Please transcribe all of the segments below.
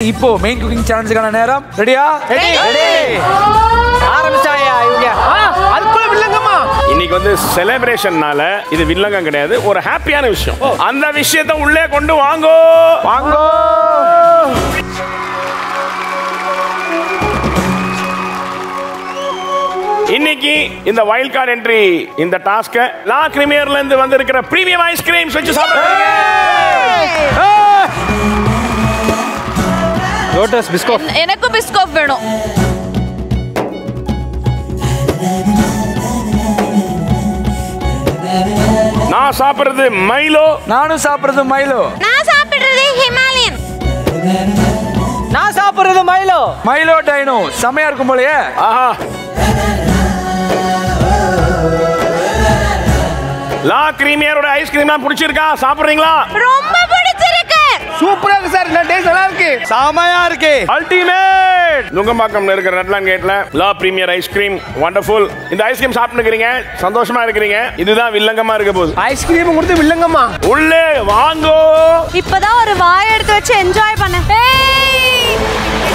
Now, main cooking challenge ready? Ready! This celebration is a happy anniversary. And the wish is to Vango! In the wild card entry, in the task, La Cremier Land, the premium ice creams which is Lotus Biscoff. Enakku Biscoff venum. Na saapradhu Milo. Nanu saapradhu Milo. Na saapradhu Himalayan. Na saapradhu Milo. Milo Dino. Samaya irukum polaiye. Aha. La creamier oda ice cream na pudichirukka saapradringala. Romba pudichirukku. Super sir na taste nalla irukku. Ultimate! Lungamakam nirukka Redland Gate la La Premier Ice Cream. Wonderful. This ice cream saapnu irukringa, sandoshama irukringa. Idudha villangama irukapodu. Ice cream kuduthu villangama. Ulle vaango. Ippada oru vaai eduthu vechu enjoy panna. Hey!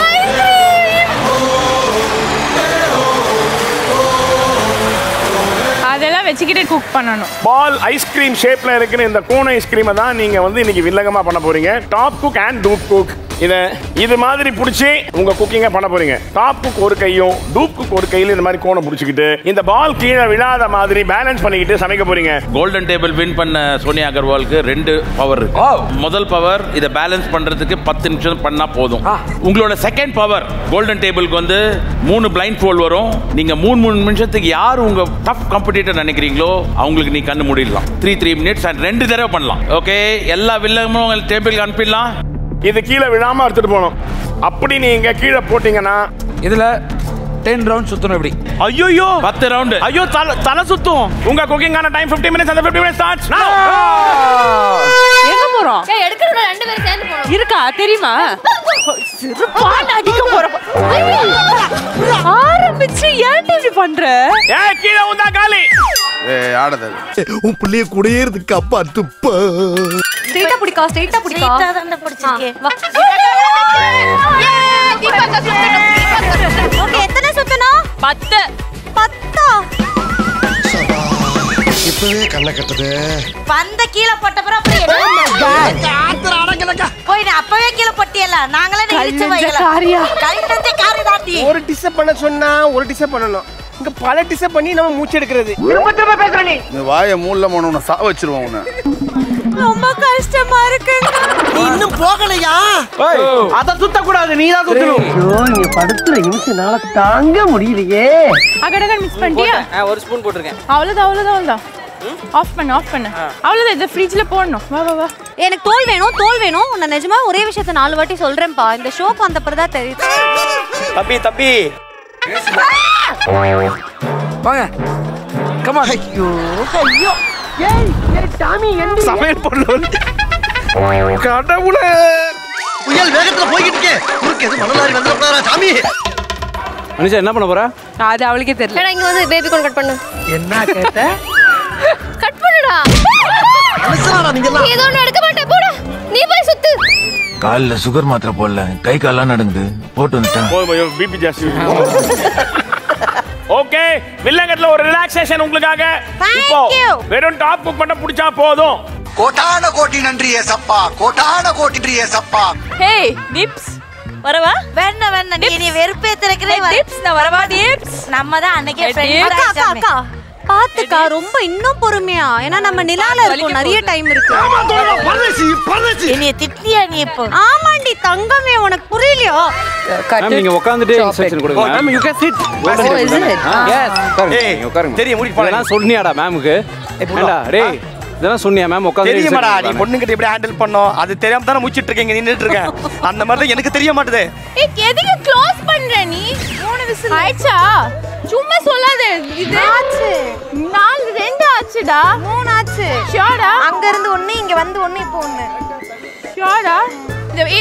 Ice cream. Adella vechikitte cook pannanum. Ball ice cream shape la irukku indha cone ice cream ah dhaan neenga vandu iniki villangama panna poringa. Top Cook and Dupe Cook. This மாதிரி புடிச்சி உங்க குக்கிங்க பண்ண போறீங்க top cook ஒரு கையும் dupe cook ஒரு கையில இந்த மாதிரி கோண புடிச்சிக்கிட்டு இந்த பால் கீழ விழாத மாதிரி பேலன்ஸ் பண்ணிக்கிட்டு சமைக்க போறீங்க கோல்டன் டேபிள் வின் பண்ண சோனியா அகர்வாலுக்கு ரெண்டு பவர் இருக்கு முதல் பவர் இத பேலன்ஸ் பண்றதுக்கு 10 நிமிஷம் பண்ணா போதும் உங்களோட செகண்ட் பவர் கோல்டன் டேபிளுக்கு வந்து மூணு ப்ளைண்ட் ஃபோல் வரும் நீங்க 3 நிமிஷத்துக்கு யார் உங்க டஃப் காம்படிட்டர் நினைக்கிறீங்களோ அவங்களுக்கு நீ கண்ணு மூடிடலாம் 3 minutes and ரெண்டு தடவை பண்ணலாம் ஓகே எல்லா வில்லங்களும் உங்க டேபிளுக்கு அனுப்பிடலாம் This is the Vilama Arthur. Appudi neenga keela potingana. Idhula 10 rounds sutthana eppadi. Ayyo yo 10 round. Ayyo thala sutthum. Unga cooking ana time 15 minutes and the 15 minutes starts now. Enga porom? Hey edukirana rendu veru sendu porom. Iruka theriyuma? Sirupana adikka porom. Aarambichu yenda ipdi pandra? Hey keela unda kaali. Hey aadadhu. Un pulliye kudirudhukku appa thuppa. Straight up, put it. I'm going to go to the house. Hey, Tommy, end it. Samayil pollol. Kaata pula. Puyal vegathula poi kitte. Urukkedu manalari vandha pora Tommy. Monisha enna panna pora? Adha avalukku therilla. Eda inga vandu baby corn cut pannu. Enna ketta? Cut pannuda. Alasara ningala. Edho nadukka matta poda. Nee poi suttu. Kaalla sugar mathra polla. Kai kaalla nadundu. Potu vandha. Poi poi BP jaasti. Okay, villangatla or relaxation ungalkaga ipo verum top cook panna pudicha podum kotana koti nandriye sappa kotana koti nandriye sappa hey dips varava venna nee verupethirukire dips na varava dips namma da annake friend akka paathukka romba innum porumaiya ena namma nilala irukum nariya time irukku parvesi nee tittiya nee ipo aamandi tangame unak puriyaliyo Ma'am, you can sit. Oh, is it? Yes. Hey, you can sit.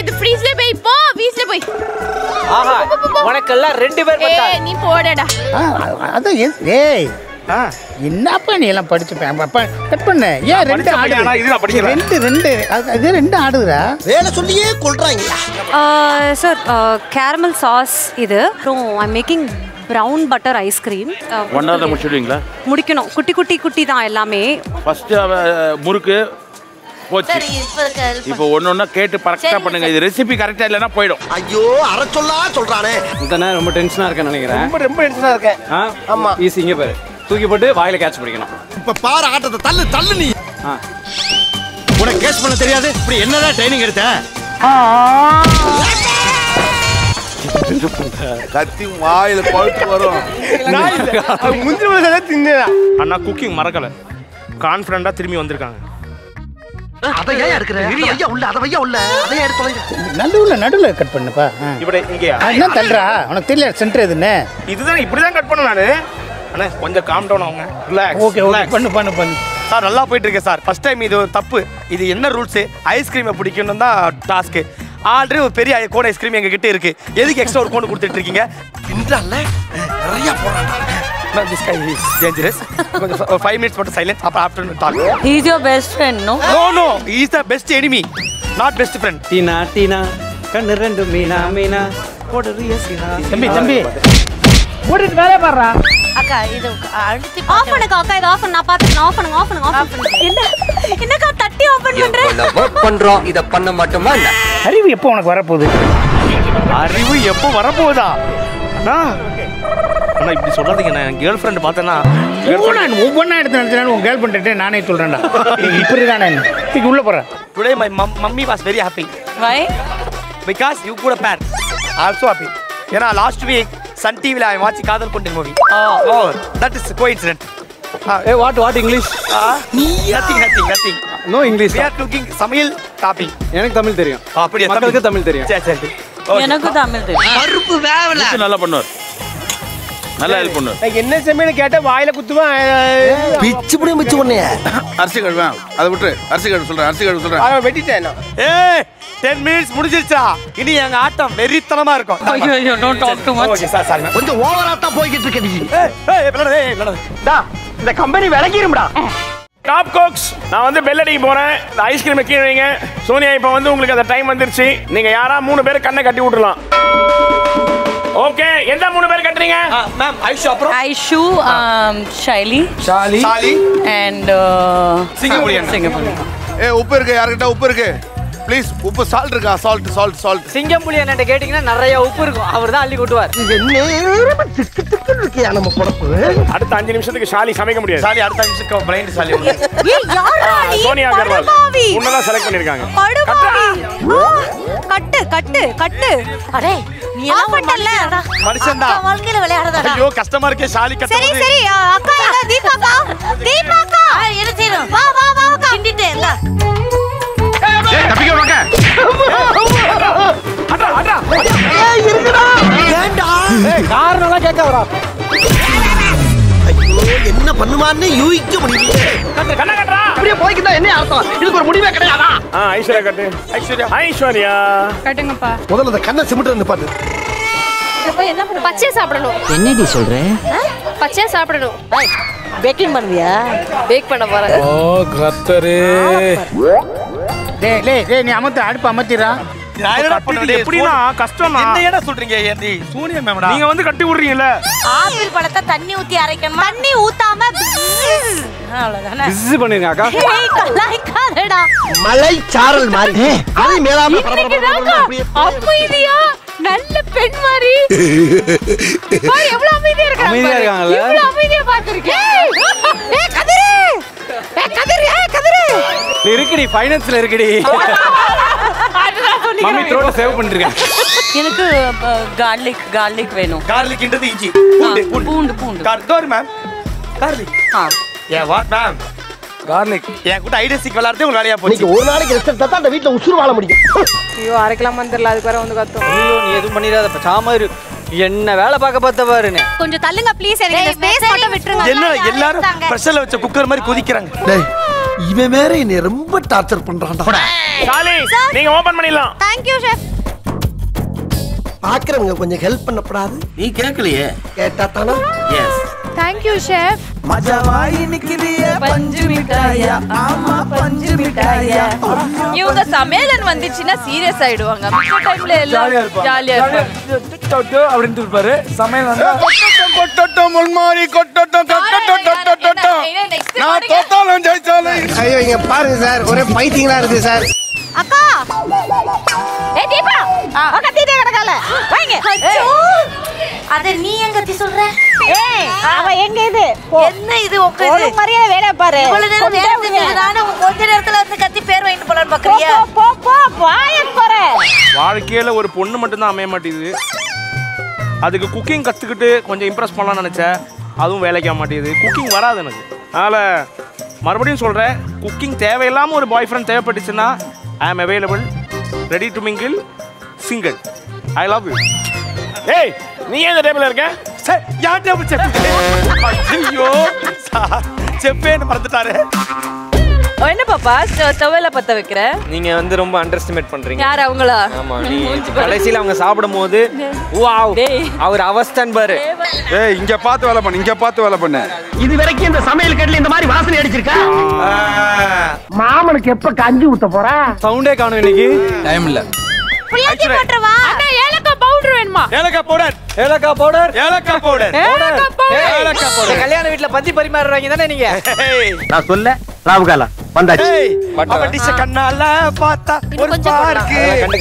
The freeze le poi po, freeze le poi. Aha. Mana kalla rendu ver patta. Hey, nee podada. Ah, adha yes. Hey. என்னப்பா நீ எல்லாம் படிச்சுப்பேன் cut பண்ண ஏன் ரெண்டு ஆடு ரெண்டு ரெண்டு அது ரெண்டு ஆடுதுரா வேலை சொல்லியே கொள்றாங்க சார் கேரமல் சாஸ் இது அப்புறம் I'm making brown butter ice cream ஒண்ணா தான் முடிச்சிடுவீங்களா முடிக்கணும் குட்டி குட்டி குட்டி தான் எல்லாமே ஃபர்ஸ்ட் முறுக்கு போச்சு இப்போ ஒண்ணொண்ணா கேட் கரெக்ட்டா பண்ணுங்க இது ரெசிபி கரெக்ட்டா இல்லனா போய்டும் ஐயோ அரை சொல்லா சொல்றானே இதனா ரொம்ப டென்ஷனா இருக்கேன் நினைக்கிறேன் ரொம்ப ரொம்ப டென்ஷனா இருக்கேன் ஆமா ஈஸி இங்க பாரு தூக்கி போட்டு வாயில கேட்ச் பிடிக்கணும் இப்ப பாரு ஆட்டத்தை தள்ளு தள்ளு நீ உனக்கு கேட்ச் பண்ண தெரியாது இப்படி என்னடா ட்ரெய்னிங் எடுத்த கத்தி வாயில போட்டு வரும் முந்திரி பழத்தை தின்னடா அண்ணா குக்கிங் மறக்கல கான்ஃபிடண்டா திரும்பி வந்திருக்காங்க அத ஏன் எடுக்கற ஐயா உள்ள அத ஐயா உள்ள அத ஏன் எடுத்துறீங்க நடுவுல நடுவுல கட் பண்ணுப்பா இப்டி இங்க என்ன தள்ளுறா உனக்கு தெரியல சென்டர் எதுன்னு இதுதான் இப்படி தான் கட் பண்ண நானு அண்ணா கொஞ்சம் காம் டவுன் ஆவுங்க ரிலாக்ஸ் ஓகே ஓகே பண்ணு பண்ணு பண்ணு சார் நல்லா போயிட்டு இருக்கே சார் ஃபர்ஸ்ட் டைம் இது தப்பு இது என்ன ரூல்ஸ் ஐஸ்கிரீம் பிடிக்கணும் தான் டாஸ்க் ஆல்ரெடி ஒரு பெரிய கோன் ஐஸ்கிரீம் எங்க கிட்ட இருக்கு எதுக்கு எக்ஸ்ட்ரா ஒரு கோன் கொடுத்துட்டு இருக்கீங்க தின்றல்ல நிறைய போறாங்க நான் திஸ் கை இஸ் டேஞ்சரஸ் கொஞ்சம் 5 minutes மட்டும் சைலன்ஸ் அப்ப afternoon talk he is your best friend no no no he is the best enemy not best friend டீனா டீனா கண்ணு ரெண்டு மீனா மீனா போடுறியே சீனா தம்பி தம்பி போடுற வேலைய பாறா அக்கா இது அடுத்து ஆஃப் பண்ணுங்க அக்கா இது ஆஃப் நான் பாத்துறேன் ஆஃப் பண்ணுங்க ஆஃப் பண்ணுங்க ஆஃப் பண்ணுங்க என்ன என்னக்கா தட்டி ஓபன் பண்றேன் ஒர்க் பண்றோம் இத பண்ண மாட்டோமா இல்ல அறிவு எப்போ உனக்கு வர போகுது அறிவு எப்போ வர போகுதா அண்ணா அண்ணா இப்படி சொல்லாதீங்க நான் என் girlfriend பார்த்தேனா நான் ஒவ்வொண்ணா எடுத்து நடந்துறானே உன் girlfriend கிட்ட நானே சொல்றேன்டா இப்படி தான நீ இங்க உள்ள போற today my mummy was very happy why because you could a pair also happy ஏனா last week Sun TV I watched Kadal Kundil movie oh that is coincidence hey what english nothing no english we are talking tamil copy enak tamil theriyum apdi makkalukku tamil theriyum seri seri enakku tamil theriyum karupu vevala idu nalla pannuvar nalla help pannuvar like enna semmena ketta vaayila kuttuva pichu ponniya arsi kadva adu vittu arsi kadva solra ava vettitena hey 10 minutes முடிஞ்சிருச்சா இனி எங்க ஆட்டம் வெறித்தனமா இருக்கும் ஐயோ don't talk too much okay sir sorry கொஞ்சம் ஓவரா தான் போயிட்டு இருக்கே நீ ஏய் பிளடா டா இந்த கம்பெனி விலகிடும்டா டாப் கோக்ஸ் நான் வந்து பெல் அடிக்க போறேன் இந்த ஐஸ்கிரீம் கீழ வைங்க சோனியா இப்போ வந்து உங்களுக்கு அந்த டைம் வந்துருச்சு நீங்க யாரா மூணு பேர் கண்ணை கட்டி விட்டுறலாம் ஓகே எந்த மூணு பேர் கட்டறீங்க மேம் ஐஷு அப்புறம் ஐஷு ஷைலி அண்ட் சிங்கப்பூரியன் ஏய் உப்பு இருக்கு யார்கிட்ட உப்பு இருக்கு ப்ளீஸ் உப்பு சால்ட் இருக்கா சால்ட் சிங்கம் புலி என்னட்ட கேட்டிங்கனா நிறைய உப்பு இருக்கும் அவர்தான் அள்ளி கொட்டுவார் இது நேரமா திக்கு திக்கு இருக்கே நம்ம பொறுப்பு அடுத்த 5 நிமிஷத்துக்கு ஷாலி சமைக்க முடியாது ஷாலி அடுத்த 5 நிமிஷத்துக்கு பிளைண்ட் ஷாலி ஏய் யாரா நீ சோனியா அகர்வால் உன்னதா செலக்ட் பண்ணிருக்காங்க கட்டு அரே நீ எல்லாம் பட்டல்ல மனுஷன்டா வாழ்க்கையில விளையாடுறடா ஐயோ கஷ்டமா இருக்கே ஷாலி கட்டு சரி அக்கா தீபாக்கா என்ன செய்றோம் வா கிண்டிட்டே இல்ல ஏய் தப்பிக்க வாங்க அடடா ஏய் இருக்குடா ஏண்டா ஏய் காரணமா கேக்கறா ஐயோ என்ன பண்ணுமான்னு யூகிக்க முடியல கண்ண கட்டறா அப்படியே போய்க்கிட்டா என்ன அர்த்தம் இதுக்கு ஒரு முடிவே கிடையாதா ஐஸ்வர்யா கட்டு ஐஸ்வர்யா கட்டுங்கப்பா முதல்ல அந்த கண்ணை சிமிட்டு வந்து பாத்து இப்ப என்ன பண்ணு பச்சையா சாப்பிடணும் என்னடி சொல்ற பச்சையா சாப்பிடணும் பை பேக்கிங் பண்ணுவியா பேக் பண்ண போறேன் ஓ கத்தரே டேய் டேய் நீ அமத்து அடுப்பு அமத்திரா யாரடா பண்ணடே எப்படினா கஷ்டமா என்னடா சொல்றீங்க ஏண்டி சூனியா மேம்டா நீங்க வந்து கட்டி விடுறீங்கல ஆப்பிள் பழத்தை தண்ணி ஊத்தி அரைக்கணும் தண்ணி ஊத்தாம அவ்வளவுதானே பிஸ் பண்ணுங்க அக்கா ஏய் கலைக்காரடா மலை சாரல் மாதிரி அது மேலாம அப்படியா நல்ல பெண் மாதிரி பாரு எவ்வளவு அமைதியா இருக்காங்க இவ்வளவு அமைதியா பாத்துர்க்கேன் ஏய் கதிரே இருக்குடி ஃபைனான்ஸ்ல இருக்குடி மம்மி த்ரோட சேவ் பண்ணிருக்கேன் எனக்கு garlic வேணும் garlic இன்றது இஞ்சி பூண்டு கர்தோர் ma'am garlic ah yeah what ma'am garlic ஏன் கூட ஐடியாஸ்க்கு வளர்த்தே உங்களுக்கு வேலையா போச்சு நீங்க ஒரு நாளைக்கு ரெஸ்ட் தட்டா அந்த வீட்ல உசுறு வாழ முடியும் ஐயோ அரைக்கலாம் வந்தறல அதுக்கு வர வந்து கத்தோம் ஐயோ நீ எதுவும் பண்ணிராத சாமாறு என்ன வேளை பாக்க பார்த்த பாருனே கொஞ்சம் தள்ளுங்க ப்ளீஸ் எனக்கு இந்த ஸ்பேஸ் மட்டும் விட்டுருங்க என்ன எல்லாரும் பிரஷர்ல வச்ச குக்கர் மாதிரி கொதிக்குறாங்க டேய் இவன் மேரே நீ ரொம்ப டார்ச்சர் பண்றான்டா சாலி நீங்க ஓபன் பண்ணிடலாம் थैंक यू ஷெஃப் பாக்குறவங்க கொஞ்சம் ஹெல்ப் பண்ணப்படாது நீ கேக்கலையே கேட்டா தானா yes Thank you, Chef. You the Samuel and Vandichina serious side. I am available, ready to mingle, single. I love you. Hey, you are the table. Sir, your table, chef. Chef, why not, Papa? You underestimate me. Wow. Hey, hey, but Kanala Pata, what mark? Custard, I'm going to go to the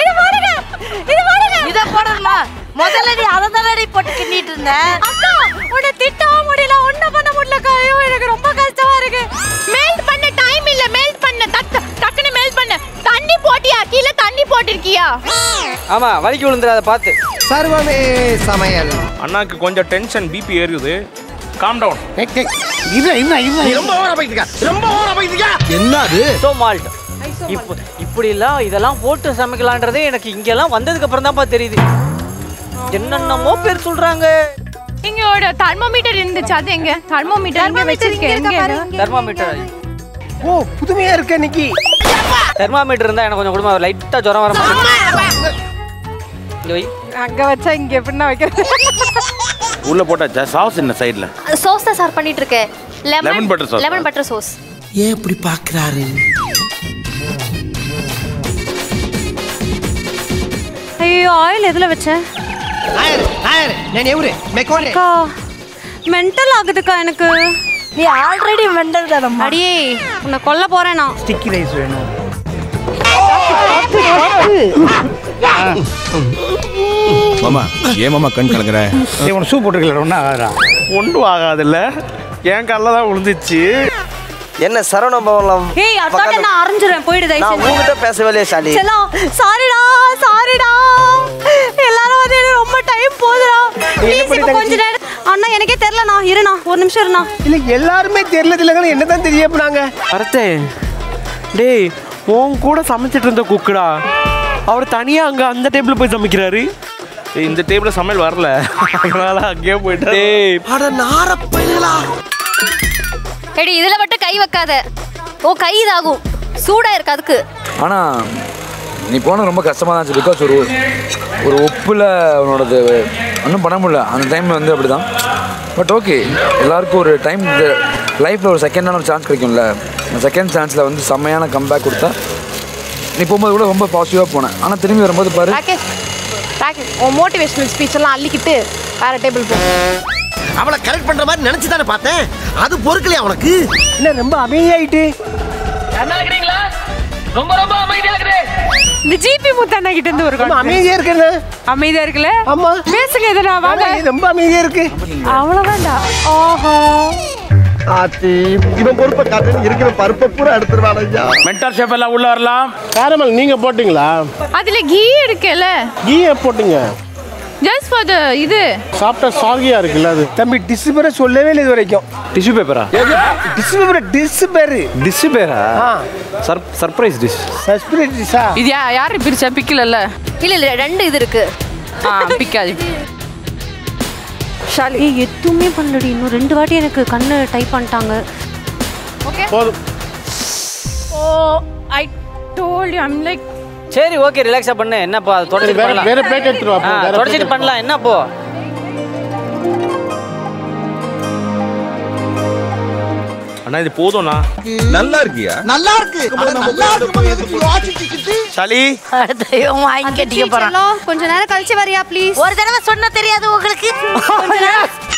Ini mana? Ini parang lah. Modal ni ada dalam ni pot kini tu na. Apa? Udah tita modila onna panna modila kayu. Ini romba kacau hari. Melt panne time illa melt panne takne melt panne. Tandi poti aki illa tandi poti kia. Ama, vali kau lundra ada pat. Sarwa me samayal. Anak konja tension BP area tu. Calm down. Tek. Ibra. Romba orang apa itu kia? Kenapa deh? So malt. Ippu illa, idalam foto sama kelantar deh. Enak inggalam, bandar ke pernah pat teri deh. என்னென்ன மோ பேர் சொல்றாங்க இங்கோட thermometer இருந்துச்சு அது எங்க thermometer வெச்சிருக்கேன் எங்க thermometer ஓ புதுமையா இருக்கு நிக்கி தெர்மோமீட்டர் இருந்தா எனக்கு கொஞ்சம் குடுமா லைட்டா ஜுரம் வர மாதிரி அங்க வச்சா இங்க எப்படினா வைக்கிறது உள்ள போட்டா சாஸ் என்ன சைடுல சாஸ் தான் சர்வ் பண்ணிட்டு இருக்கேன் லெமன் பட்டர் சாஸ் ஏ இப்படி பாக்குறாரு ஐயோ ஆயில் எதுல வச்சே Higher. Nene evre. Mekore. Ka. Mental agudhu ka enakku. Nee already mental da amma. Adiye, unna kolla poren na. Sticky rice venum. Mama, ye mama kan kalangara. Ye un soup potrukala onna agara. Ondu agadilla. Yen kalla da ulundichu. Enna saranam bavala. Hey, atta na aranjuren poidu dai. Na ungita pesavale sali. Chalo, sorry da. Ellarum adhe romba time podra. Please ipo konja nera. Anna enake therla na irana. Or nimisham irana. Illa ellarume therla dilanga enna dhaan theriya poraanga. Arthe. Dei, oon kuda samichittirundha cook da. Avaru thaniya anga andha table poi samikkiraru. Indha table samayal varala. Adala agge poidra. Dei, ada naara paiyala. Hey, idhila matta kai vekkada. O kai idagum. Sooda irukku adukku. Ana நீ போன ரொம்ப கஷ்டமா தான் இருந்துச்சு because ஒரு உப்புல அவனோட ஒன்றும் பண்ண முடியல அந்த டைமில் வந்து அப்படி தான். பட் ஓகே, எல்லாருக்கும் ஒரு டைம் லைஃப்பில் ஒரு செகண்டான ஒரு சான்ஸ் கிடைக்கும்ல. அந்த செகண்ட் சான்ஸில் வந்து செம்மையான கம்பேக் கொடுத்தா. நீ போகும்போது கூட ரொம்ப பாசிட்டிவாக போனேன், ஆனால் திரும்பி வரும்போது பாரு மோட்டிவேஷனல் ஸ்பீச்செல்லாம் அள்ளிக்கிட்டு வேறு டேபிள் போகும். அவளை கரெக்ட் பண்ணுற மாதிரி நினச்சி தானே பார்த்தேன், அது பொறுக்கலையே அவனுக்கு. என்ன ரொம்ப அமைதியாகிட்டு ரொம்ப ரொம்ப அமைதியாக இருக்குது. இந்த ஜிபி முத்து அண்ணா கிட்ட இருந்து ஒரு அமைதியா இருக்குல்ல, அமைதியா இருக்குல்ல. ஆமா பேசுங்க, எதனா வாங்க, ரொம்ப அமைதியா இருக்கு. அவ்வளவுதான்டா. ஆஹா ஆதி இவன் பொறுப்ப காதுல இருக்கிற பருப்பு பூரா எடுத்துறான் ஐயா. மென்டர் ஷெஃப் எல்லாம் உள்ள வரலாம். காரமல் நீங்க போடுங்களா? அதுல கீ இருக்குல, கீ போடுங்க. ஜஸ்ட் ஃபார் தி இது சாஃப்டா சாகியா இருக்குல்ல அது. தம்பி டிஷ்யூ பேப்பர் சொல்லவே இல்லை இது வரைக்கும். டிஷ்யூ பேப்பரா? Tissue paper, tissue paper, tissue பேப்பரா? Surprise dish. சர்ப்ரைஸ் டிஷா இது? யாரு பிரிச்சா பிக்கலல்ல? இல்ல இல்ல, ரெண்டு இது இருக்கு. ஆ பிக்காது ஷாலி. ஏ எதுமே பண்ணலடி, இன்னும் ரெண்டு வாட்டி எனக்கு கண்ணை டைப் பண்ணிட்டாங்க. ஓகே போதும். Oh I told you I am like. சரி ஓகே, ரிலாக்ஸா பண்ணு. என்னப்பா அது தொடச்சிட்டு பண்ணலாம், வேற பிளேட் எடுத்து வா. தொடச்சிட்டு பண்ணலாம். என்ன போ அண்ணா இது போதும்னா? நல்லா இருக்கியா? நல்லா இருக்கு. நல்லா இருக்கும்போது எதுக்கு வாசிச்சிட்டு சலி அதையும் வாங்கி கட்டிக்க போறான். கொஞ்ச நேரம் கழிச்சு வரியா ப்ளீஸ்? ஒரு தடவை சொன்னா தெரியாது உங்களுக்கு.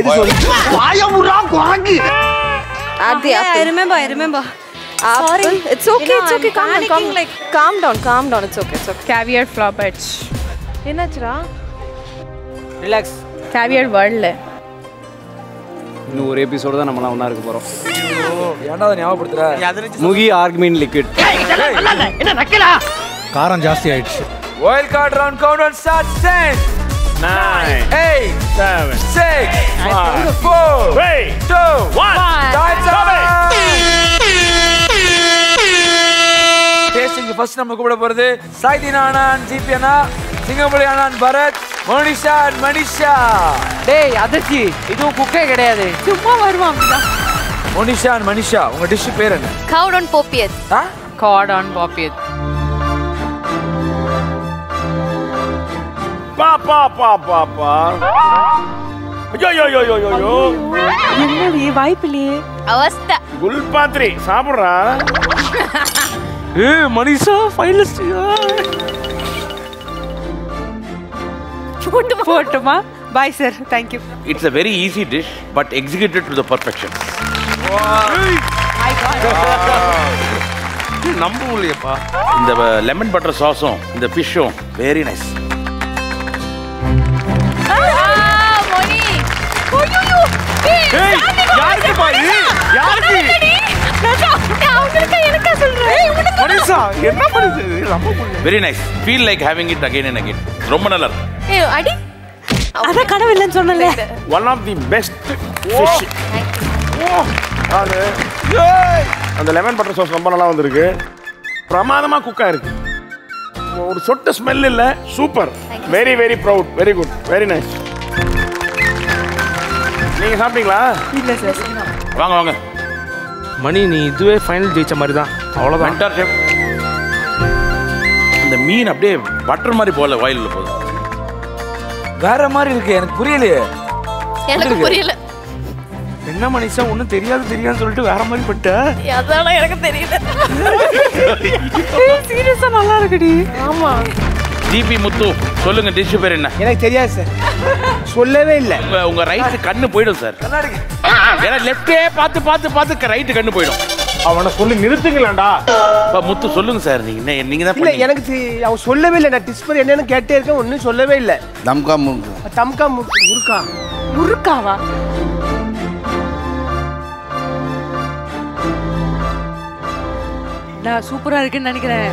எது சொல்லு? It's okay, it's okay. Calm down. It's okay. Caviar flop edge. என்னச்சுடா? ரிலாக்ஸ். கேவியர் வேர்ல்ட்ல இன்னும் ஒரு எபிசோட் தான் நம்மலாம் ஒண்ணா இருக்க போறோம். ஏன்டா அத ஞாபகப்படுத்துற? முகி ஆர்கியூமென்ட் லிக்விட். என்ன நக்கலா? காரம் ஜாஸ்தி ஆயிடுச்சு. Wild card round count start. 10 9 8 7 6 5 4 3 2 1. Times up. Tasting first நம்ம கூட போறது சாய்தினா அண்ணன், ஜிபி அண்ணா, சிங்கம் பொலி அண்ணன், பரத், மோனிஷா அண்ட் மனிஷா. டேய் அதச்சி இது குக்கே கிடையாது, சும்மா வருவாங்கடா. மோனிஷா அண்ட் மனிஷா, உங்க டிஷ் பேர் என்ன? கார்டன் பாப்பியத். ஆ கார்டன் பாப்பியத். பா பா பா பா பா. ஐயோ ஐயோ ஐயோ ஐயோ. என்னடி வாய்ப்பிலே அவஸ்தை. குல்பாத்ரி சாப்பிடுறா. ஏய் மனிஷா ஃபைனலிஸ்ட். போட்டு போட்டுமா. Bye sir, thank you. It's a very easy dish but executed to the perfection. Wow. My god. நம்புவலையப்பா. இந்த லெமன் பட்டர் சாஸும் இந்த ஃபிஷ்ஷும் very nice. Ah Moni. Oh you you. Hey யாருக்கு பாரு? யாருக்கு? Very nice. Feel like having it again and again. ரொம்ப நல்லா இருக்கு. ஏய் அடி அத கடவு இல்லன்னு சொன்னல. One of the best fish. ஓ ஆளே. ஏய் அந்த லெமன் பட்டர் சாஸ் ரொம்ப நல்லா வந்திருக்கு. பிரமாதமா குக் ஆயிருக்கு. ஒரு சொட்டு ஸ்மெல் இல்ல. Super. Very very proud. Very good. Very nice. நீங்க சாப்பிட்டீங்களா? இல்ல சார். வாங்க வாங்க. மணி நீ இதுவே ஃபைனல் ஜெயிச்ச மாதிரி தான். அவ்வளோதான். இந்த மீன் அப்படியே பட்டர் மாதிரி போகல, வாயிலில் போகுது. வேற மாதிரி இருக்கு. எனக்கு புரியலையே, எனக்கு புரியல. என்ன மனுஷா ஒன்றும் தெரியாதுன்னு சொல்லிட்டு வேற மாதிரி பட்ட. அதனால எனக்கு தெரியல. சீரியஸாக நல்லா இருக்குடி. ஆமாம் ஜிபி முத்து சொல்லுங்க, டிஷ் பேர் என்ன? எனக்கு தெரியாது சார், சொல்லவே இல்லை. உங்க ரைட் கண்ணு போயிடும் சார். ஏன்னா லெஃப்டே பார்த்து பார்த்து பார்த்து ரைட்டு கண்ணு போயிடும். அவனை சொல்லி நிறுத்துங்களாண்டா. முத்து சொல்லுங்க சார். நீங்க நீங்க தான். இல்லை எனக்கு அவன் சொல்லவே இல்லை. நான் டிஷ் பேர் என்னன்னு கேட்டே இருக்கேன், ஒன்றும் சொல்லவே இல்லை. தம்கா முறுக்கு. தம்கா முறுக்கு. முறுக்கா? முறுக்காவா? நான் சூப்பராக இருக்குன்னு நினைக்கிறேன்.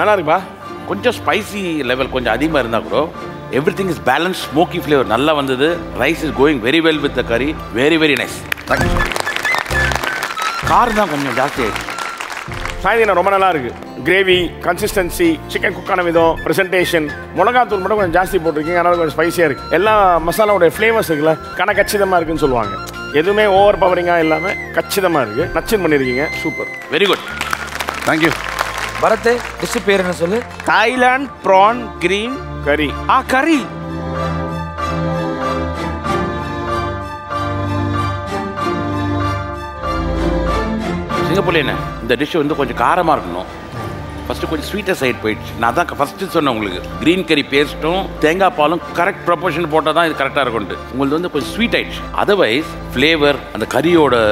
நல்லா இருக்குப்பா. கொஞ்சம் ஸ்பைசி லெவல் கொஞ்சம் அதிகமாக இருந்தால் கூட Everything is balanced, smoky flavor. Nalla vandhudu. Rice is going very well with the curry. Very, very nice. Thank you. Karna konjam jaasti aichu. Saidina romba nalla irukku. Gravy, consistency, chicken cook ana vidham, presentation. Mulagathul mudum konjam jaasti potrukkinga, adha konjam spicy irukku. Ella masala oda flavors irukla, kana kachidama irukku nu solvaanga. Edume overpowering ah illama kachidama irukku. Nachin pannirukkinga, super. Very good. Thank you. Bharathe, dish pair enna sollu? Thailand prawn green curry. Ah, curry. Singapore na, the dish vandu konjam kaarama irukkom. First konjam sweeter side poichu. Na adha first sonna ungalku. Green curry paste um thenga paalum correct proportion potta dhaan idu correct ah irukondu. Ungalku vandu konjam sweet aichu. Otherwise flavor and the curry oda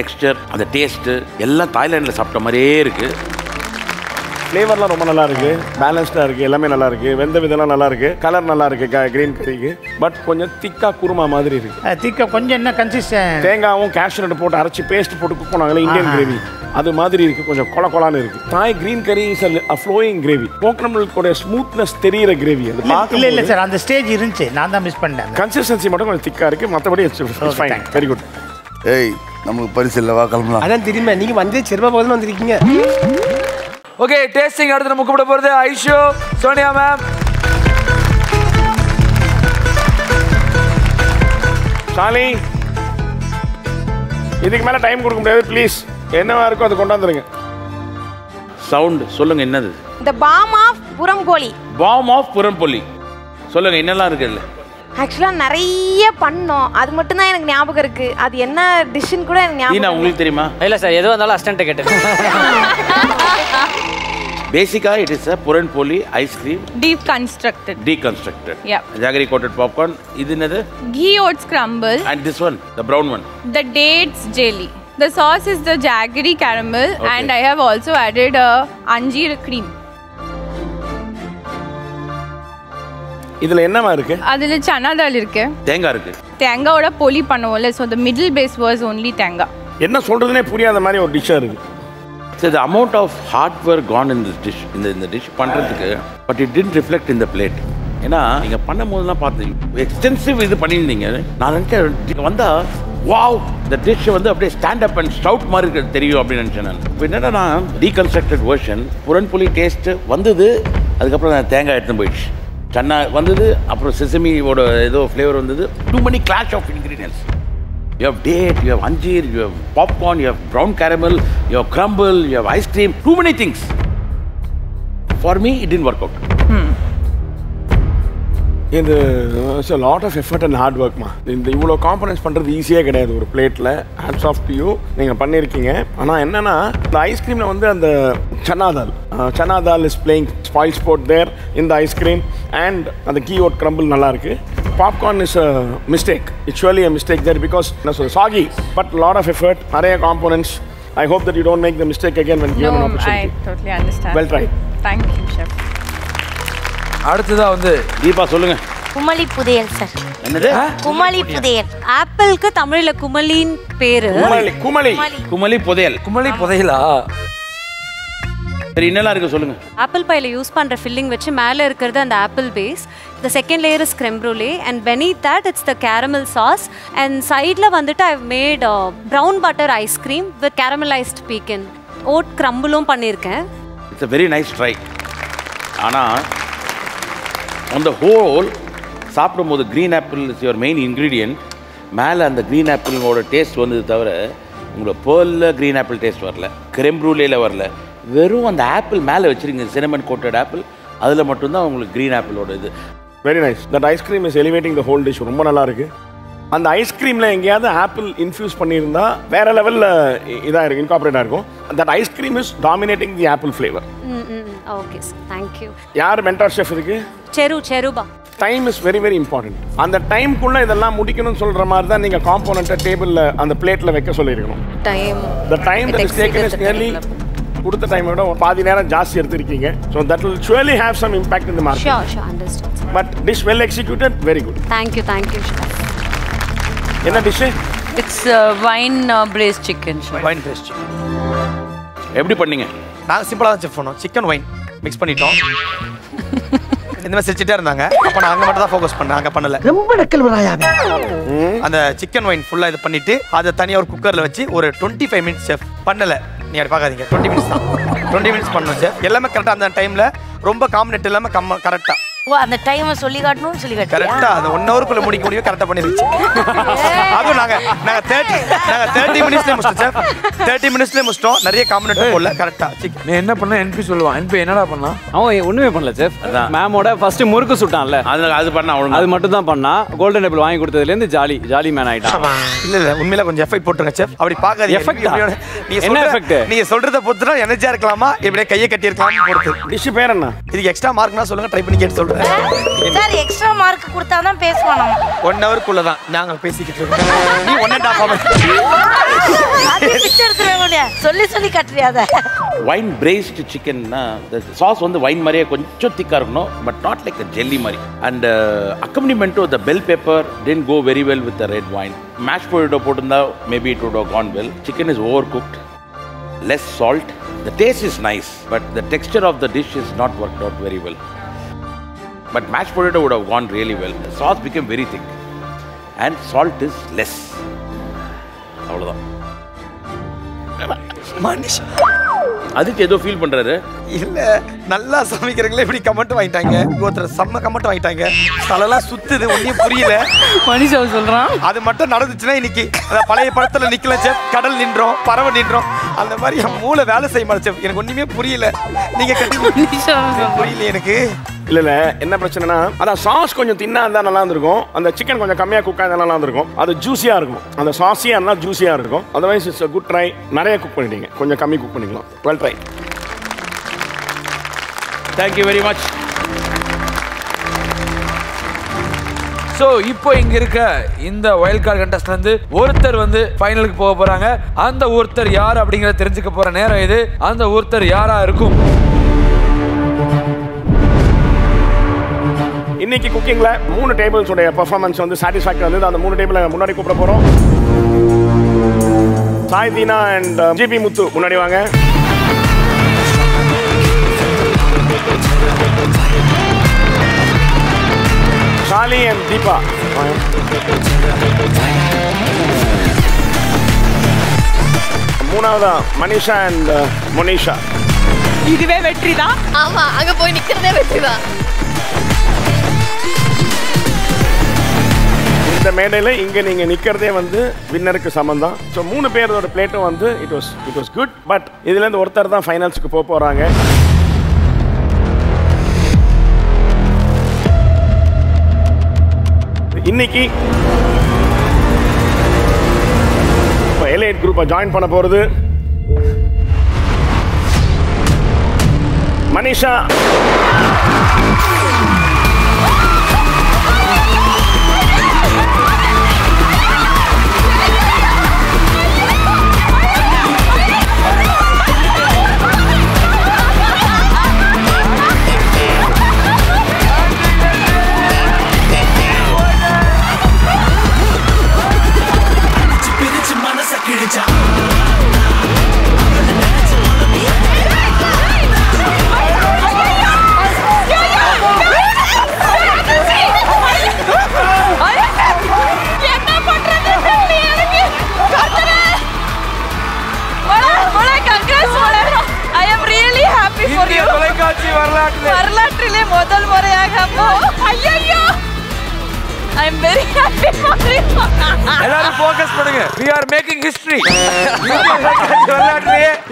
texture and the taste ella Thailand la saapta mariye irukku. Flavor la romba nalla irukku, balanced ah irukku, ellame nalla irukku, vendha vidham nalla irukku, color nalla irukku, green curry but konjam thicka kurma maadhiri irukku. Thicka konjam enna consistent thengavum cashew nut potu arachi paste potu cook pannaangala Indian gravy adu maadhiri irukku, konjam kola kola nu irukku. Thai green curry is a flowing gravy, coconut milk oda smoothness theriyra gravy. Illa illa sir, and stage irundhu naan da miss pannadha. Consistency mattum konjam thicka irukku, mathapadi it's fine. Very good. Hey, namakku parisilla va kalamla adhan thiruma neenga vandhe serva podum vandirkinga. Okay, testing அடுத்து நம்ம கூப்பிட போறது ஐஷோ Sonia ma'am. சாலி இதுக்கு மேல time கொடுக்க முடியாது please. என்னவா இருக்கோ அது கொண்டு வந்துருங்க. சவுண்ட் சொல்லுங்க என்னது? The bomb of Puran Poli. Bomb of Puran Poli. சொல்லுங்க என்னலாம் இருக்கு இல்ல? Actually நிறைய பண்ணோம். அது மட்டும் தான் எனக்கு ஞாபகம் இருக்கு. அது என்ன டிஷ்னு கூட எனக்கு ஞாபகம் இல்ல. உங்களுக்கு தெரியுமா? இல்ல சார் எது வந்தாலும் அசிஸ்டன்ட் கேட்டேன். Basically, it is a Puran Poli ice cream. Deconstructed. Deconstructed. Yeah. Jaggery coated popcorn. This is ghee oats crumble. And this one, the brown one. The dates jelly. The sauce is the jaggery caramel, okay. And I have also added anjeer cream. இதுல என்னமா இருக்கு? அதுல chana dal இருக்கு. தேங்காய் இருக்கு. தேங்காயோட பொலி பண்ணுவோம்ல, so the middle base was only தேங்காய். என்ன சொல்றதுனே புரியாத மாதிரி ஒரு டிஷ் இருக்கு. So the amount of hard work gone in this dish, in the dish பண்றதுக்கு, but it didn't reflect in the plate. ஏன்னா நீங்க பண்ணும்போதுலாம் பார்த்தீங்க எக்ஸ்டென்சிவ் இது பண்ணிருந்தீங்க. நான் நினைச்சேன் வந்தா wow, the dish வந்து அப்படியே ஸ்டாண்ட் அப் அண்ட் ஷவுட் மாதிரி இருக்கு தெரியும் அப்படி நினைச்சேன் நான். இப்போ என்னடா நான் டீகன்ஸ்ட்ரக்டட் வெர்ஷன் புரன் புலி டேஸ்ட் வந்தது, அதுக்கப்புறம் நான் தேங்காய் எடுத்து போயிடுச்சு. சன்னா வந்தது, அப்புறம் செசமியோட ஏதோ ஃப்ளேவர் வந்தது. Too many clash of ingredients. You have date, you have anjeer, you have popcorn, you have brown caramel, you have crumble, you have ice cream. Too many things. For me, it didn't work out. It's a lot of effort and hard work, ma. Ivlo components பண்றது ஈஸியா கிடையாது ஒரு பிளேட்ல. Hats off to you. நீங்க பண்ணிருக்கீங்க. ஆனா என்னன்னா இந்த ஐஸ்கிரீம்ல வந்து அந்த Channa Dal is playing spoil sport there in the ice cream and அந்த ghee oat crumble நல்லா இருக்கு. Popcorn is a mistake. It's surely a mistake there because it's soggy, but lot of effort, array of components. I hope that you don't make the mistake again when given an opportunity. No, I totally understand. Well tried. Thank you, chef. அடுத்ததா வந்து தீபா சொல்லுங்க. குமலி புதியல் sir. என்னது? குமலி புதியல். ஆப்பிளுக்கு தமிழ்ல குமலின் பேரு. குமலி புதியல். குமலி புதியலா? சரி என்னலாம் இருக்கு சொல்லுங்க. ஆப்பிள் பைல யூஸ் பண்ற ஃபில்லிங் வச்சு மேலே இருக்குறது அந்த apple base. The second layer is creme brulee and beneath that it's the caramel sauce and side la vandita I've made brown butter ice cream with caramelized pecan. Oat crumble um பண்ணிருக்கேன். It's a very nice try. ஆனா on the whole சாப்பிடும்போது green apple is your main ingredient. மேல அந்த green apple ஓட taste வந்தது தவிர உங்க pearl green apple taste வரல. creme brulee ல வரல. வெறும் அந்த ஆப்பிள் மேலே வச்சிருங்க cinnamon coated apple, அதில் மட்டும்தான் உங்களுக்கு green apple ஓட இது. Very nice. That ice cream is elevating the whole dish. ரொம்ப நல்லா இருக்கு. அந்த ஐஸ்கிரீம்ல எங்கேயாவது ஆப்பிள் இன்ஃபியூஸ் பண்ணியிருந்தா வேற லெவலில் இதாக இருக்கும், இன்கார்பரேட்டாக இருக்கும். That ice cream is dominating the apple flavour. Okay sir, thank you. யார் மென்டார் ஷெஃப் இதுக்கு? செருபா. Time is very very important. அந்த டைம்க்குள்ளே இதெல்லாம் முடிக்கணும்னு சொல்கிற மாதிரி தான் நீங்கள் காம்போனண்ட்டை டேபிளில் அந்த பிளேட்டில் வைக்க சொல்லியிருக்கணும். Time the time that is taken is nearly கொடுத்த டைம் விட பாதி நேரம் ஜாஸ்தி எடுத்துருக்கீங்க. So that will surely have some impact in the market. Sure sure understand. But dish well executed, very good. Thank you thank you sir. என்ன dish? It's wine braised chicken. Wine braised chicken. எப்படி பண்ணீங்க? நான் சிம்பிளா தான் செஃப் பண்ணோம். Chicken wine mix பண்ணிட்டோம். இந்த மாதிரி செஞ்சிட்டே இருந்தாங்க. அப்ப நான் அங்க மட்டும் தான் ஃபோகஸ் பண்ணேன். அங்க பண்ணல. ரொம்ப நக்கல் வராயாவே. அந்த சிக்கன் வைன் ஃபுல்லா இது பண்ணிட்டு அத தனியா ஒரு குக்கர்ல வச்சு ஒரு 25 மினிட்ஸ் செஃப் பண்ணல. நீங்க பாக்காதீங்க 20 மினிட்ஸ் தான். 20 மினிட்ஸ் பண்ணோம் செஃப். எல்லாமே கரெக்ட்டா அந்த டைம்ல ரொம்ப காம்பனெட் இல்லாம கரெக்ட்டா. ஓ அந்த டைமை சொல்லி காட்டணும் சொல்லி காட்டியா? கரெக்ட்டா அந்த 1 hour குள்ள முடிக்க முடியும் கரெக்ட்டா பண்ணிருச்சு. அது நாங்க 30 மினிட்ஸ்ல முடிச்சோம் செஃப். 30 மினிட்ஸ்ல முடிச்சோம். நிறைய காம்பனெட் போல கரெக்ட்டா. நான் என்ன பண்ணேன் என்பி சொல்லுவான். என்பி என்னடா பண்ணா? அவன் ஒண்ணுமே பண்ணல செஃப். மேமோட ஃபர்ஸ்ட் முறுக்கு சுட்டான்ல. அது பண்ண அவளோ. அது மட்டும் தான் பண்ணா. கோல்டன் ஆப்பிள் வாங்கி கொடுத்ததுல இருந்து ஜாலி மேன் ஆயிட்டான். இல்ல இல்ல உண்மையில கொஞ்சம் எஃபெக்ட் போட்டுங்க செஃப். அப்படி பாக்காதீங்க. எஃபெக்ட் என்ன எஃபெக்ட்? நீங்க சொல்றத பொறுத்து தான் எனர்ஜியா இருக்கலாமா இப்படியே கையை கட்டி இருக்கலாமா பொறுத்து. டிஷ் பேர் என்ன? இதுக்கு எக்ஸ்ட்ரா மார்க்னா சொல்லுங்க ட்ரை பண்ணி கேட் சொல்றேன். சார் எக்ஸ்ட்ரா மார்க் கொடுத்தா தான் பேசுவானோ 1 hour குள்ள தான் நாங்க பேசிக்கிட்டு இருக்கோம் நீ 1.5 hours அது பிச்சர் தரேனே சொல்லி கட்டறியாத wine braised chicken னா the sauce வந்து wine மாதிரியே கொஞ்சம் திக்கா இருக்கணும் but not like a jelly மாதிரி and accompaniment of the bell pepper didn't go very well with the red wine mashed potato போட்டுந்தா maybe it would have gone well chicken is overcooked less salt the taste is nice but the texture of the dish is not worked out very well but mashed potato would have gone really well the sauce became very thick and salt is less avladha manish aduk edo feel pandrare illa nalla samikirengala ipdi comment vaangittaanga gothra samma comment vaangittaanga salala suttudhu onniye puriyala manish avan solran adu mattum nadanduchna iniki adha palaya padathula nikla chef kadal nindrom parava nindrom andha mari moole vela seiyama chef enak onnume puriyala neenga katti manish avan puriyala enak இல்ல இல்ல என்ன பிரச்சனைனா அந்த sauce கொஞ்சம் தின்னா இருந்தா நல்லா இருந்திருக்கும் அந்த சிக்கன் கொஞ்சம் கம்மியா குக் ஆயிருந்தா நல்லா இருந்திருக்கும் அது ஜூஸியா இருக்கும் அந்த சாஸியா இருந்தா ஜூஸியா இருக்கும் otherwise it's a good try நிறைய குக் பண்ணிட்டீங்க கொஞ்சம் கம்மி குக் பண்ணிக்கலாம் well try thank you very much so இப்போ இங்க இருக்க இந்த வைல்ட் கார்டு கண்டஸ்டன்ட்ல இருந்து ஒருத்தர் வந்து ஃபைனலுக்கு போக போறாங்க அந்த ஒருத்தர் யார் அப்படிங்கறத தெரிஞ்சுக்க போற நேரம் இது அந்த ஒருத்தர் யாரா இருக்கும் இன்னைக்கு குக்கிங்ல 3 டேபிள்ஸ் உடைய பெர்ஃபார்மன்ஸ் வந்து சாட்டிஸ்ஃபேக்டரி வந்து அந்த 3 டேபிளை முன்னாடி கூப்பிட போறோம் சாய்தீனா அண்ட் gp முத்து முன்னாடி வாங்க சாலி அண்ட் தீபா மூணாவதா மனிஷா அண்ட் மோனிஷா இதுவே வெற்றிதான் ஆமா அங்க போய் நிக்கிறதே வெற்றிதான் இந்த மேடையில இங்க நீங்க நிக்கிறதே வந்து வின்னருக்கு சமம்தான் சோ 3 பேரோட பிளேட்டும் வந்து இட் வாஸ் குட் பட் இதுல இருந்து ஒருத்தர் தான் ஃபைனல்ஸ்க்கு போக போறாங்க இன்னைக்கு எலைட் குரூப்பை ஜாயின் பண்ண போறது மனிஷா வரலாற்றிலே முதல் முறையாக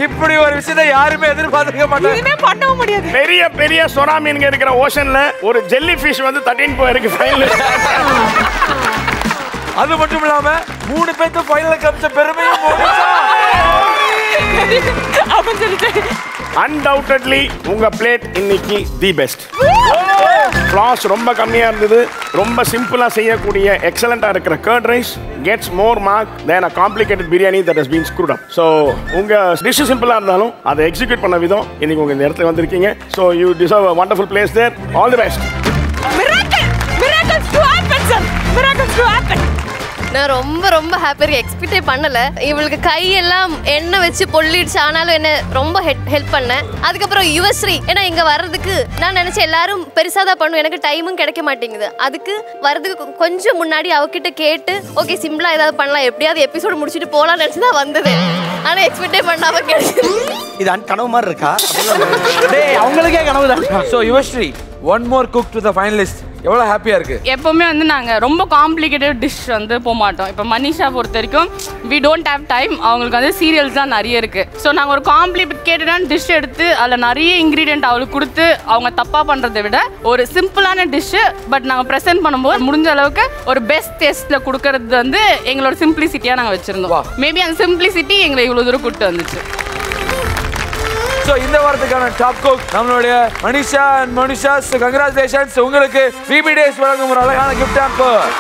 இப்படி ஒரு விஷயத்தை யாருமே எதிர்பார்க்க மாட்டாங்க பெரிய பெரிய சுனாமிங்க இருக்கிற ஓஷன்ல ஒரு ஜெல்லி ஃபிஷ் வந்து தட்டின்னு போயிருக்கு அது மட்டும் இல்லாம 3 பேத்து ஃபைனல் கப்ஸ் பெருமையும் undoubtedly உங்க plate இன்னைக்கு தி பெஸ்ட் ஃப்ளாஸ் ரொம்ப கம்மியா இருந்தது ரொம்ப சிம்பிளா செய்யக்கூடிய எக்ஸலெண்டா இருக்கிற curd rice gets more mark than a complicated biryani that has been screwed up so உங்க டிஷ் சிம்பிளா இருந்தாலும் அதை எக்ஸிக்யூட் பண்ண விதம் இன்னைக்கு உங்க இந்த இடத்துக்கு வந்திருக்கீங்க so you deserve a wonderful place there all the best miracles to happen sir miracles to happen நான் ரொம்ப ரொம்ப ஹாப்பியா எக்ஸ்பெக்ட் பண்ணல. இவளுக்கு கை எல்லாம் எண்ணெய் வச்சு பொள்ளிடுச்சு. ஆனாலும் என்ன ரொம்ப ஹெல்ப் பண்ணேன். அதுக்கு அப்புறம் யுவஸ்ரீ ஏனா இங்க வரதுக்கு நான் நினைச்ச எல்லாரும் பெருசாதா பண்ணு எனக்கு டைமும் கிடைக்க மாட்டேங்குது. அதுக்கு வரதுக்கு கொஞ்சம் முன்னாடி அவகிட்ட கேட்டு ஓகே சிம்பிளா ஏதாவது பண்ணலாம் எப்படியாவது எபிசோட் முடிச்சிட்டு போலாம் நினைச்சதா வந்தது. ஆனா எக்ஸ்பெக்ட் பண்ணாம கேட்டது. இதான் கனவு மாதிரி இருக்கா? டேய் அவங்களுக்கே கனவு தான். So Yuvashree one more cook to the finalist. எவ்வளோ ஹாப்பியாக இருக்குது. எப்போவுமே வந்து நாங்கள் ரொம்ப காம்ப்ளிகேட்டட் டிஷ் வந்து போக மாட்டோம். இப்போ மனிஷா பொறுத்த வரைக்கும் வி டோன்ட் ஹேவ் டைம். அவங்களுக்கு வந்து சீரியல்ஸ் தான் நிறைய இருக்குது. ஸோ நாங்கள் ஒரு காம்ப்ளிகேட்டடான டிஷ் எடுத்து அதில் நிறைய இன்க்ரீடியன்ட் அவளுக்கு கொடுத்து அவங்க தப்பாக பண்ணுறதை விட ஒரு சிம்பிளான டிஷ்ஷு பட் நாங்கள் ப்ரெசென்ட் பண்ணும்போது முடிஞ்ச அளவுக்கு ஒரு பெஸ்ட் டேஸ்ட்டில் கொடுக்கறது வந்து எங்களோட சிம்பிளிசிட்டியாக நாங்கள் வச்சுருந்தோம். மேபி அந்த சிம்பிளிசிட்டி எங்களை இவ்வளோ தூரம் கூப்பிட்டு வந்துச்சு. So, இந்த வாரத்துக்கான டாப் குக் நம்மளுடைய மனிஷா அண்ட் மனிஷா. கங்க்ராச்சுலேஷன்ஸ் உங்களுக்கு பிபி டேஸ் வழங்கும் ஒரு அழகான கிஃப்ட் ஹாம்பர்.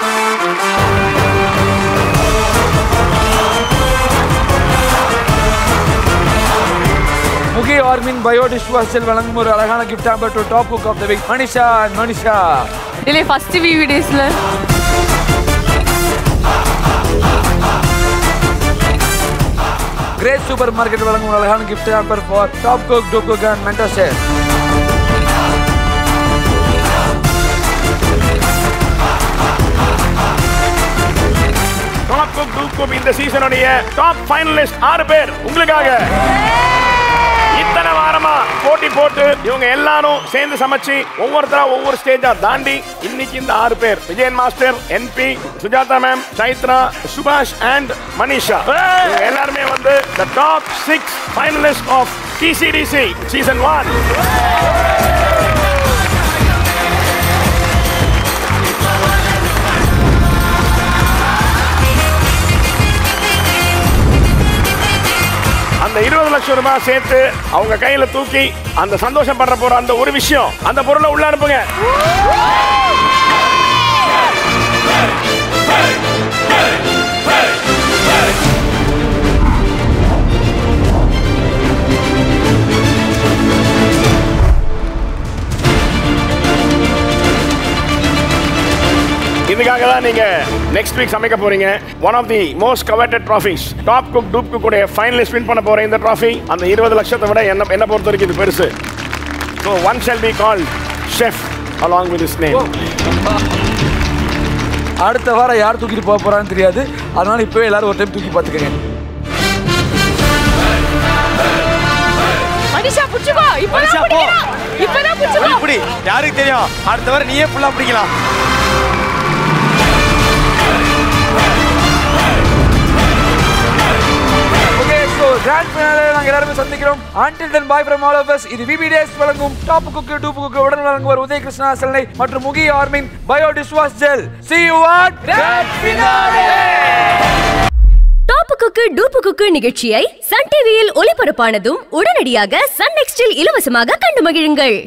முகி ஆர்மின் பயோ டிஷ் வாஷில் வழங்கும் ஒரு அழகான gift hamper to top cook of the week Manisha and Manisha. இல்லை ஃபர்ஸ்ட் பிபி டேஸ்ல கிரேட் சூப்பர் மார்க்கெட் வழங்கும் அழகான gift offer for top cook dupe cook and mentorship. Top cook dupe cook இந்த சீசனுடைய டாப் ஃபைனலிஸ்ட் 6 பேர் உங்களுக்காக. இத்தனை வாரமா போட்டி போட்டு இவங்க எல்லாரும் சேர்ந்து சமைச்சு ஒவ்வொருத்தரா ஒவ்வொரு ஸ்டேஜா தாண்டி இன்னைக்கு இந்த 6 பேர் Vijayan master, NP, Sujatha ma'am, Chaitra, Subash and Manisha எல்லாருமே வந்து the top 6 finalists of TCDC season 1. அந்த 20 லட்சம் ரூபாய் சேர்த்து அவங்க கையில தூக்கி அந்த சந்தோஷம் பண்ற போற அந்த ஒரு விஷயம் அந்த பொருளை உள்ள அனுப்புங்க. இதுக்காக தான் நீங்க நெக்ஸ்ட் வீக் சமைக்க போறீங்க. One of the most coveted trophies top cook dupe cook உடைய ஃபைனலிஸ்ட் வின் பண்ண போற இந்த ட்ராஃபி அந்த 20 லட்சத்தை விட என்ன பொறுத்த வரைக்கும் இது பெருசு. So one shall be called chef along with his name. அடுத்த வாரம் யார் தூக்கிட்டு போக போறான்னு தெரியாது. அதனால இப்பவே எல்லாரும் ஒரு டைம் தூக்கி பார்த்துக்கங்க. மனிஷா புடிச்சுக்கோ. இப்பதான் புடிச்சுக்கோ. இப்படி யாருக்கு தெரியும் அடுத்த வாரம் நீயே ஃபுல்லா பிடிக்கலாம். Grand finale நாங்க எல்லாரும் சந்திக்கிறோம். Until then bye from all of us. இது VB Days வழங்கும் டாப் குக் டூப் குக் உடன் வழங்குவர் உதய கிருஷ்ணா செல்லை மற்றும் முகி ஆர்மின் bio dish wash gel. See you at Grand Finale. Top cook dupe cook நிகழ்ச்சியை சன் டிவியில் ஒளிபரப்பானதும் உடனடியாக சன் நெக்ஸ்டில் இலவசமாக கண்டு மகிழுங்கள்.